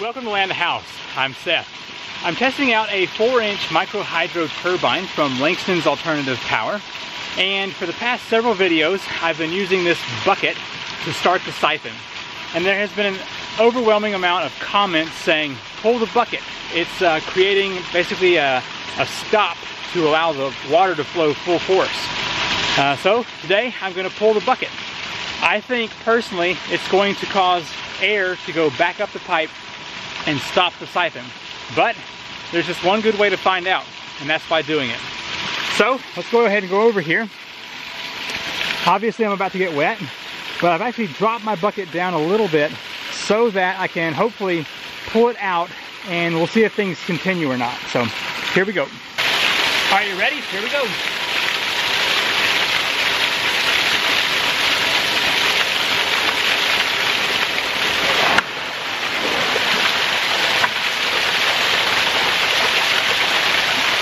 Welcome to Land To House. I'm Seth. I'm testing out a 4-inch micro hydro turbine from Langston's Alternative Power, and for the past several videos I've been using this bucket to start the siphon, and there has been an overwhelming amount of comments saying pull the bucket. It's creating basically a stop to allow the water to flow full force. So today I'm going to pull the bucket. I think personally it's going to cause air to go back up the pipe and stop the siphon, but there's just one good way to find out, and that's by doing it. So let's go ahead and go over here. Obviously I'm about to get wet, but I've actually dropped my bucket down a little bit so that I can hopefully pull it out, and we'll see if things continue or not. So here we go. Are you ready? Here we go.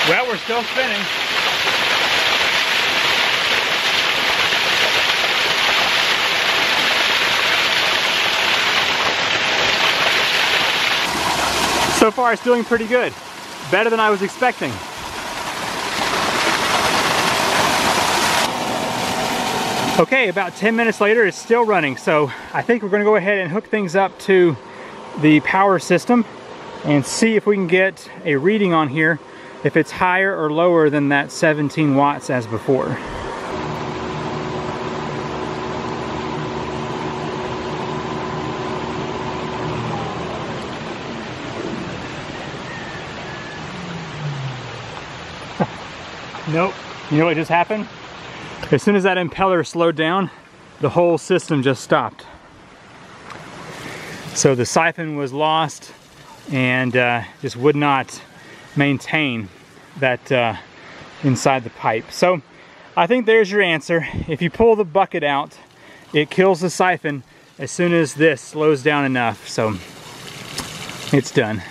Well, we're still spinning. So far, it's doing pretty good. Better than I was expecting. Okay, about 10 minutes later, it's still running. So I think we're going to go ahead and hook things up to the power system and see if we can get a reading on here, if it's higher or lower than that 17 watts as before. Nope. You know what just happened? As soon as that impeller slowed down, the whole system just stopped. So the siphon was lost and just would not maintain that inside the pipe. So I think there's your answer. If you pull the bucket out, it kills the siphon as soon as this slows down enough. So it's done.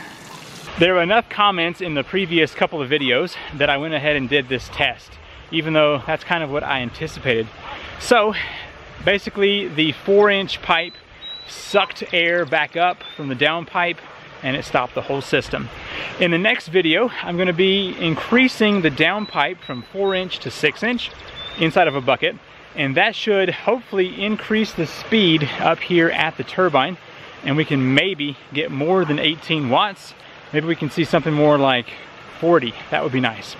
There were enough comments in the previous couple of videos that I went ahead and did this test, even though that's kind of what I anticipated. So basically the 4-inch pipe sucked air back up from the down pipe, and it stopped the whole system. In the next video, I'm going to be increasing the down pipe from 4-inch to 6-inch inside of a bucket, and that should hopefully increase the speed up here at the turbine, and we can maybe get more than 18 watts. Maybe we can see something more like 40. That would be nice.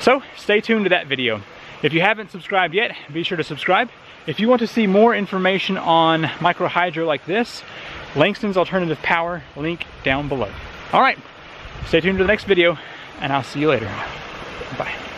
So stay tuned to that video. If you haven't subscribed yet, be sure to subscribe. If you want to see more information on micro hydro like this, Langston's Alternative Power, link down below. All right, stay tuned to the next video, and I'll see you later. Bye.